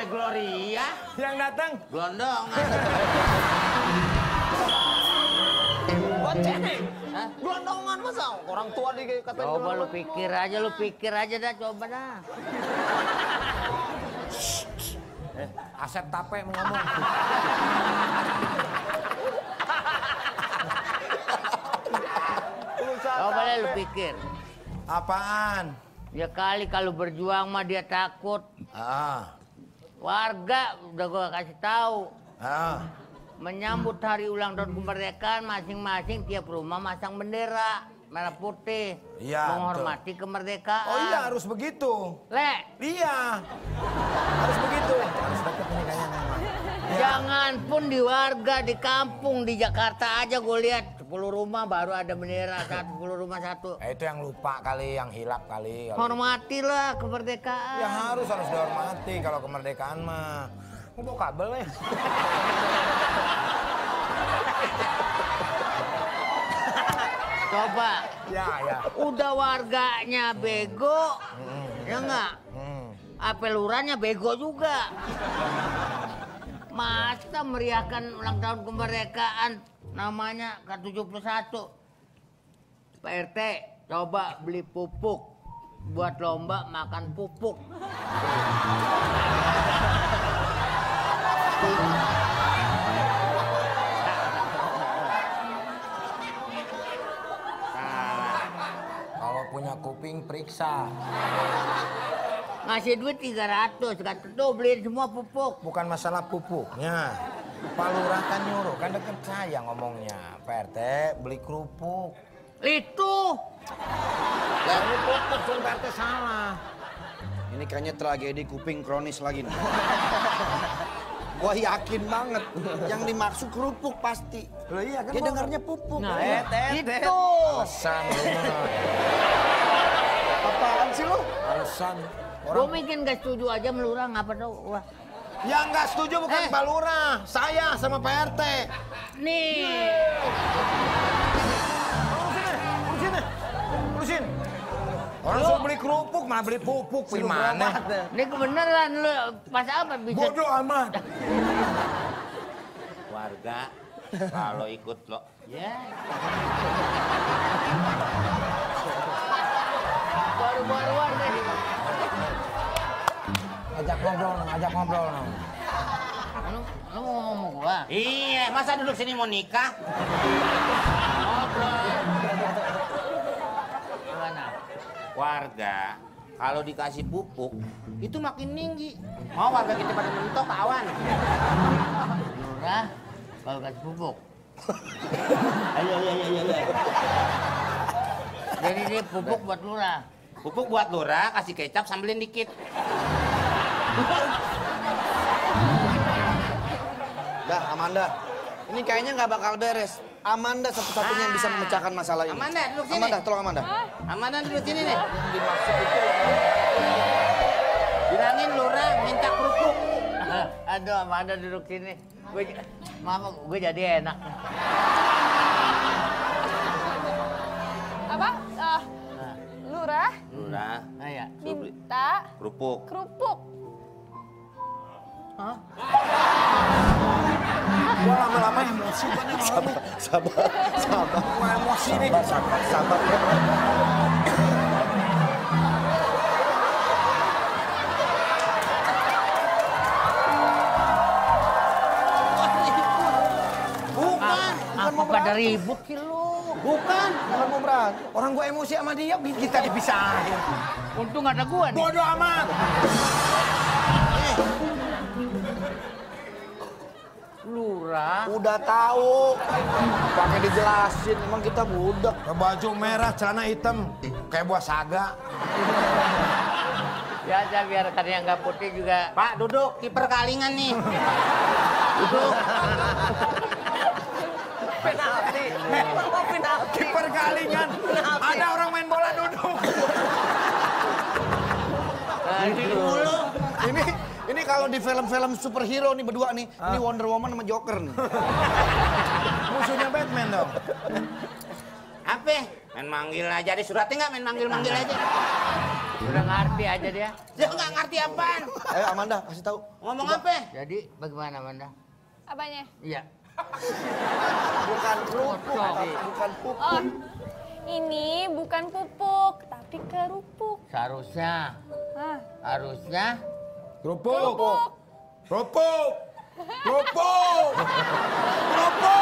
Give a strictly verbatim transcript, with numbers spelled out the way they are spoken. namanya Gloria. Yang datang Glondongan. Bocah nih. Hah? Glondongan masa orang tua dikatain. Coba lu pikir aja, lu pikir aja dah, coba dah. Eh, Asep Tape mau ngomong. Coba deh lu pikir. Apaan? Ya kali kalau berjuang mah dia takut. Ah. Warga udah gua kasih tahu. Ah. Menyambut hari ulang tahun kemerdekaan, masing-masing tiap rumah masang bendera merah putih. Ya, menghormati betul. Kemerdekaan. Oh iya, harus begitu. Le. Iya. Harus begitu. Harus deket nih kayaknya. Jangan pun di warga, di kampung, di Jakarta aja gue lihat sepuluh rumah baru ada bendera, sepuluh rumah satu. Eh, itu yang lupa kali, yang hilap kali. kali. Hormatilah kemerdekaan. Ya harus, harus dihormati kalau kemerdekaan mah. Mau bawa kabel ya? Coba. Ya, ya. Udah warganya bego, hmm. ya nggak? Hmm. Apelurannya bego juga. Masa meriahkan ulang tahun kemerdekaan namanya ke tujuh puluh satu. Pak R T, coba beli pupuk buat lomba makan pupuk. Salah. Kalau punya kuping periksa. Ngasih duit tiga ratus, kata tuh beliin semua pupuk. Bukan masalah pupuknya. Pak Lurah kan nyuruh, kan deket saya ngomongnya. Pak R T, beli kerupuk. Itu! Ya, ini pupuk, dong Pak R T salah. Ini kayaknya tragedi kuping kronis lagi nih. Gua yakin banget, yang dimaksud kerupuk pasti. Loh iya kan? Dia dengarnya pupuk. Nah, eh, itu! Alasan lu. Apaan sih lu? Alasan. Gue bikin gak setuju aja melurah, ngapa tau wah. Yang gak setuju bukan eh. Pak Lurah, saya sama Pak R T. Nih. Urusin deh, urusin. Orang suruh beli kerupuk, malah beli pupuk. Gimana? Ini kebeneran lu pas apa bisa? Bodoh amat. Warga, kalau ikut lo. Ya. Baru-baruan deh. Ajak ngobrol, ajak ngobrol. Lu, lu mau ngomong sama gua? Iya, masa duduk sini mau nikah? Ngobrol. Gimana? Warga, kalau dikasih pupuk, itu makin tinggi. Mau warga kita pada mentok, kawan. Lurah, kalau kasih pupuk. Ayo, ayo, ayo, ayo. Jadi ini pupuk buat Lurah. Pupuk buat Lurah, kasih kecap sambelin dikit. Dah, Amanda. Ini kayaknya nggak bakal beres. Amanda satu-satunya ah. yang bisa memecahkan masalah ini. Amanda, duduk sini. Amanda, tolong Amanda. Hah? Amanda, duduk sini nih. Yang dimaksud itu... Bilangin Lurah minta kerupuk. Aduh, Amanda duduk sini. Gue... Mama, gue jadi enak. Apa? Uh, Lurah? Lurah. Ayah. Minta... Kerupuk. Kerupuk. Hah? Gua lama-lama emosi gua nih malam. Sabar, sabar. Gua emosi nih. Sabar, sabar. Bukan. Apa pada ribut sih lu? Bukan. Bukan mau berantem. Orang gua emosi sama dia, kita dipisahin. Untung ada gua nih. Bodoh amat. Lurah udah tahu pakai dijelasin, emang kita budak. Baju merah celana hitam kayak buah saga. Ya aja biar yang nggak putih juga. Pak duduk di perkalingan nih. Duduk. Penalti. Penalti. Di perkalingan. Ada orang main bola duduk. Dulu ini. Ini kalau di film-film superhero nih berdua nih, ah. ini Wonder Woman sama Joker nih. Musuhnya Batman dong. Apa? Main manggil aja, di suratnya nggak main manggil-manggil aja. Udah ngerti aja dia. Dia nggak ngerti apaan. Eh Amanda, kasih tahu. Ngomong apa? Jadi bagaimana Amanda? Apanya? Iya. Bukan kerupuk, bukan pupuk. Oh, ini bukan pupuk, tapi kerupuk. Seharusnya. Hah? Harusnya kerupuk. Kerupuk. Kerupuk. Kerupuk. Kerupuk.